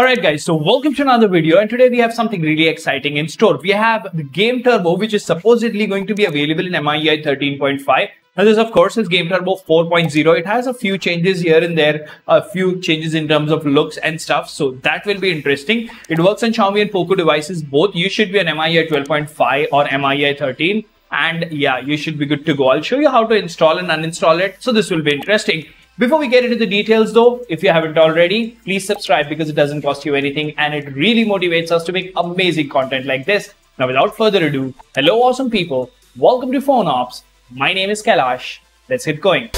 Alright guys, so welcome to another video, and today we have something really exciting in store. We have the Game Turbo, which is supposedly going to be available in MIUI 13.5. Now this of course is Game Turbo 4.0. It has a few changes here and there, a few changes in terms of looks and stuff, so that will be interesting. It works on Xiaomi and Poco devices both. You should be an MIUI 12.5 or MIUI 13, and yeah, you should be good to go. I'll show you how to install and uninstall it, so this will be interesting. Before we get into the details though, if you haven't already, please subscribe because it doesn't cost you anything and it really motivates us to make amazing content like this. Now without further ado, hello awesome people, welcome to PhoneOps. My name is Kailash, let's get going.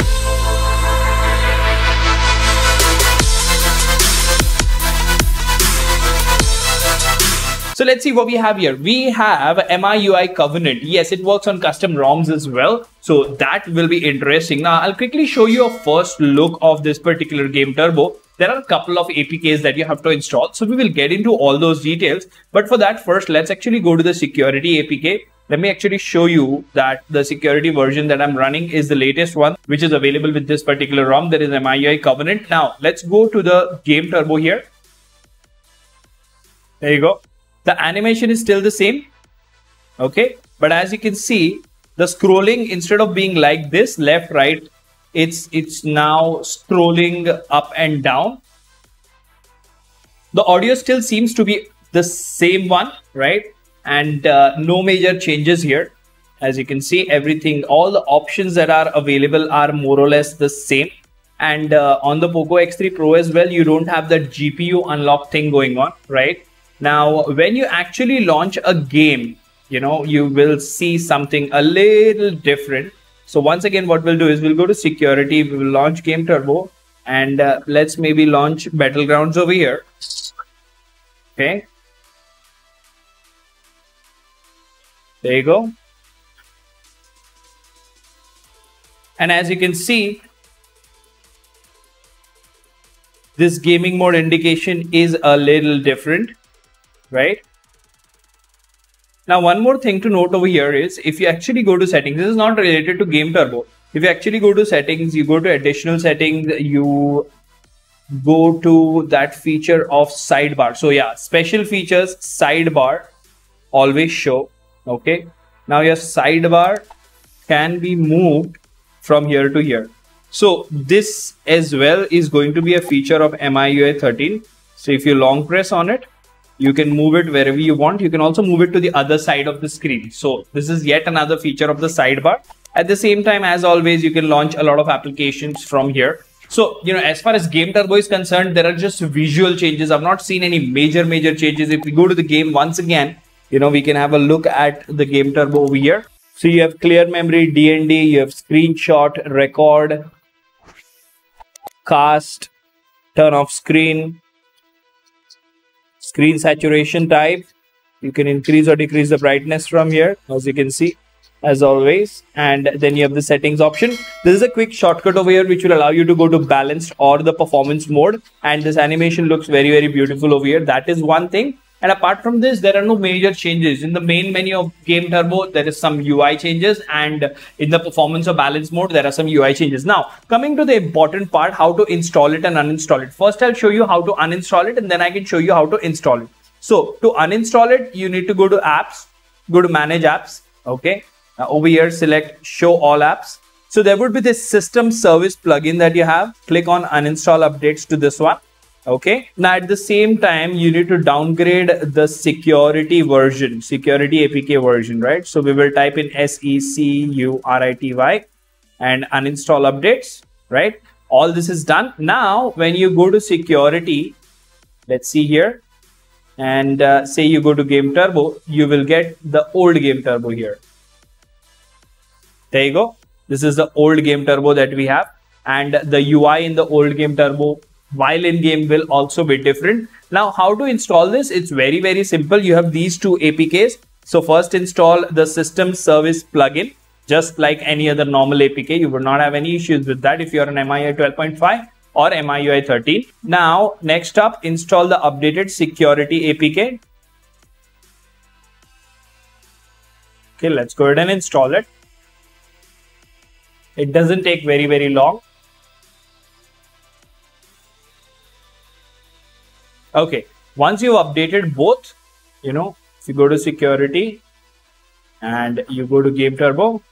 So let's see what we have here. We have MIUI Covenant. Yes, it works on custom ROMs as well, so that will be interesting. Now, I'll quickly show you a first look of this particular Game Turbo. There are a couple of APKs that you have to install, so we will get into all those details. But for that, first, let's actually go to the security APK. Let me actually show you that the security version that I'm running is the latest one, which is available with this particular ROM. That is MIUI Covenant. Now, let's go to the Game Turbo here. There you go. The animation is still the same, okay? But as you can see, the scrolling, instead of being like this, left, right, it's now scrolling up and down. The audio still seems to be the same one, right? And no major changes here. As you can see, everything, all the options that are available are more or less the same. And on the Poco X3 Pro as well, you don't have that GPU unlock thing going on, right? Now, when you actually launch a game, you know, you will see something a little different. So once again, what we'll do is we'll go to security, we will launch Game Turbo, and let's maybe launch Battlegrounds over here. Okay. There you go. And as you can see, this gaming mode indication is a little different. Right? Now, one more thing to note over here is if you actually go to settings, this is not related to Game Turbo. If you actually go to settings, you go to additional settings, you go to that feature of sidebar. So yeah, special features, sidebar, always show. Okay. Now your sidebar can be moved from here to here. So this as well is going to be a feature of MIUI 13. So if you long press on it, you can move it wherever you want. You can also move it to the other side of the screen. So this is yet another feature of the sidebar. At the same time, as always, you can launch a lot of applications from here. So, you know, as far as Game Turbo is concerned, there are just visual changes. I've not seen any major changes. If we go to the game once again, you know, we can have a look at the Game Turbo over here. So you have clear memory, DND, you have screenshot, record, cast, turn off screen. Screen saturation type, you can increase or decrease the brightness from here, as you can see, as always. And then you have the settings option. This is a quick shortcut over here, which will allow you to go to balanced or the performance mode. And this animation looks very, very beautiful over here. That is one thing. And apart from this, there are no major changes. In the main menu of Game Turbo, there is some UI changes. And in the performance or balance mode, there are some UI changes. Now, coming to the important part, how to install it and uninstall it. First, I'll show you how to uninstall it, and then I can show you how to install it. So, to uninstall it, you need to go to apps, go to manage apps. Okay. Now, over here, select show all apps. So, there would be this system service plugin that you have. Click on uninstall updates to this one. Okay. Now, at the same time, you need to downgrade the security version, security APK version, right? So, we will type in SECURITY and uninstall updates, right? All this is done. Now, when you go to security, let's see here, and say you go to Game Turbo, you will get the old Game Turbo here. There you go. This is the old Game Turbo that we have, and the UI in the old Game Turbo while in game will also be different. Now, how to install this? It's very, very simple. You have these two APKs. So first install the system service plugin, just like any other normal APK. You would not have any issues with that if you're an MIUI 12.5 or MIUI 13. Now, next up, install the updated security APK. Okay, let's go ahead and install it. It doesn't take very, very long. Okay, once you've updated both, you know, if you go to security and you go to Game Turbo,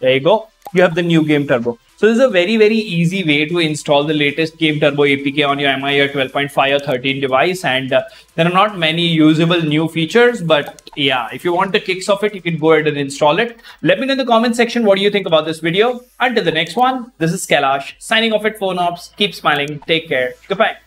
there you go, you have the new Game Turbo. So this is a very easy way to install the latest Game Turbo APK on your MIUI 12.5 or 13 device. And there are not many usable new features, but yeah, if you want the kicks of it, you can go ahead and install it. Let me know in the comment section what do you think about this video. Until the next one, this is Kailash signing off at PhoneOps. Keep smiling, take care, goodbye.